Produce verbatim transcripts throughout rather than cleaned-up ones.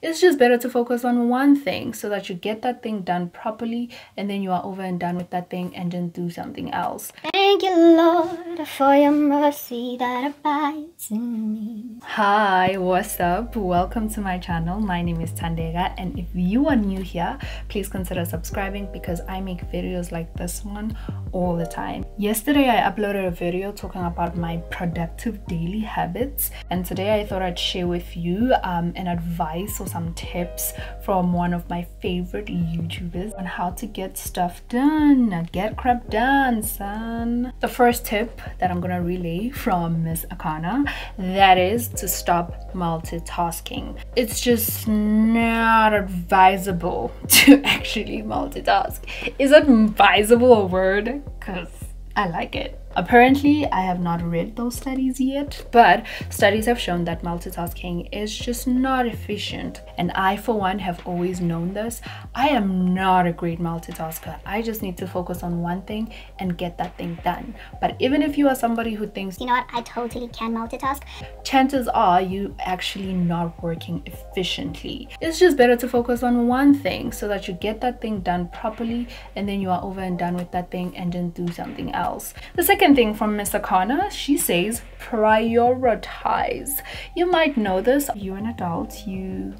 It's just better to focus on one thing so that you get that thing done properly, and then you are over and done with that thing and then do something else. Thank you, Lord, for your mercy that abides in me. Hi, what's up? Welcome to my channel. My name is Thandeka, and if you are new here, please consider subscribing because I make videos like this one all the time. Yesterday I uploaded a video talking about my productive daily habits, and today I thought I'd share with you um, an advice or some tips from one of my favorite YouTubers on how to get stuff done, get crap done, son. The first tip that I'm gonna relay from Miss Akana, that is to stop multitasking. It's just not advisable to actually multitask. Is advisable a word? Because I like it. Apparently, I have not read those studies yet, but studies have shown that multitasking is just not efficient. And I, for one, have always known this. I am not a great multitasker. I just need to focus on one thing and get that thing done. But even if you are somebody who thinks, you know what, I totally can multitask, chances are you actually not working efficiently. It's just better to focus on one thing so that you get that thing done properly, and then you are over and done with that thing and then do something else. The second thing from Miss Akana, she says prioritize. You might know this. You're an adult. You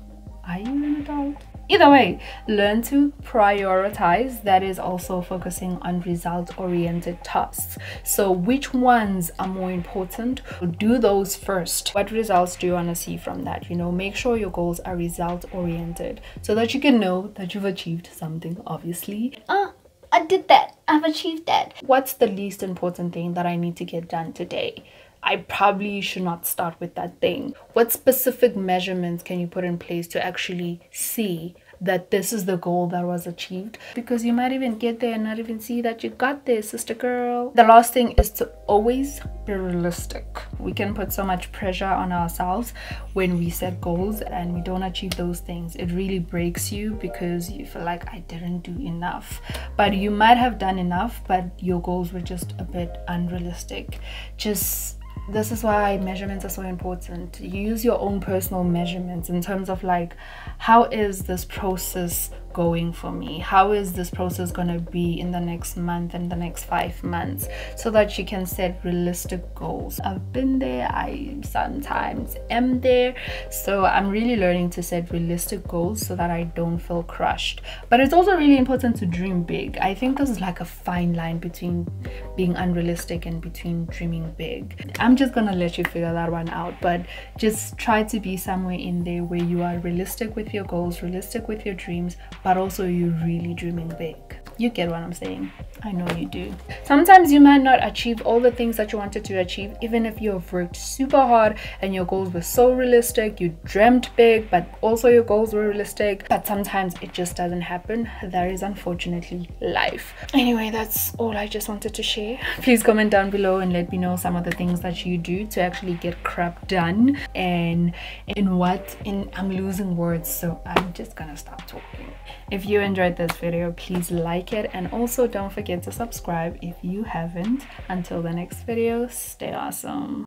are you an adult? Either way, learn to prioritize. That is also focusing on result-oriented tasks. So which ones are more important? Do those first. What results do you want to see from that? You know, make sure your goals are result-oriented so that you can know that you've achieved something, obviously. Uh, I did that. I've achieved that. What's the least important thing that I need to get done today? I probably should not start with that thing. What specific measurements can you put in place to actually see that this is the goal that was achieved? Because you might even get there and not even see that you got there, sister girl. The last thing is to always be realistic. We can put so much pressure on ourselves when we set goals and we don't achieve those things. It really breaks you because you feel like I didn't do enough. But you might have done enough, but your goals were just a bit unrealistic. Just this is why measurements are so important. You use your own personal measurements in terms of like, how is this process going for me? How is this process going to be in the next month and the next five months so that you can set realistic goals? I've been there. I sometimes am there. So I'm really learning to set realistic goals so that I don't feel crushed. But it's also really important to dream big. I think this is like a fine line between being unrealistic and between dreaming big. I'm just gonna let you figure that one out, but just try to be somewhere in there where you are realistic with your goals, realistic with your dreams, but also you're really dreaming big. You get what I'm saying? I know you do. Sometimes you might not achieve all the things that you wanted to achieve, even if you have worked super hard and your goals were so realistic. You dreamt big, but also your goals were realistic. But sometimes it just doesn't happen. That is unfortunately life. Anyway, that's all I just wanted to share. Please comment down below and let me know some of the things that you do to actually get crap done. And in what? In I'm losing words, so I'm just gonna stop talking. If you enjoyed this video, please like it, and also don't forget to subscribe if you haven't. Until the next video, stay awesome.